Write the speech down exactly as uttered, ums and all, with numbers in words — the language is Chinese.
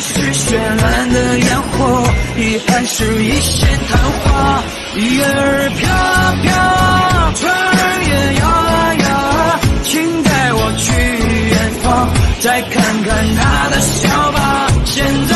是绚烂的烟火，遗憾是一线昙花，叶儿飘飘，船儿也摇啊摇啊，请带我去远方，再看看他的笑吧。现在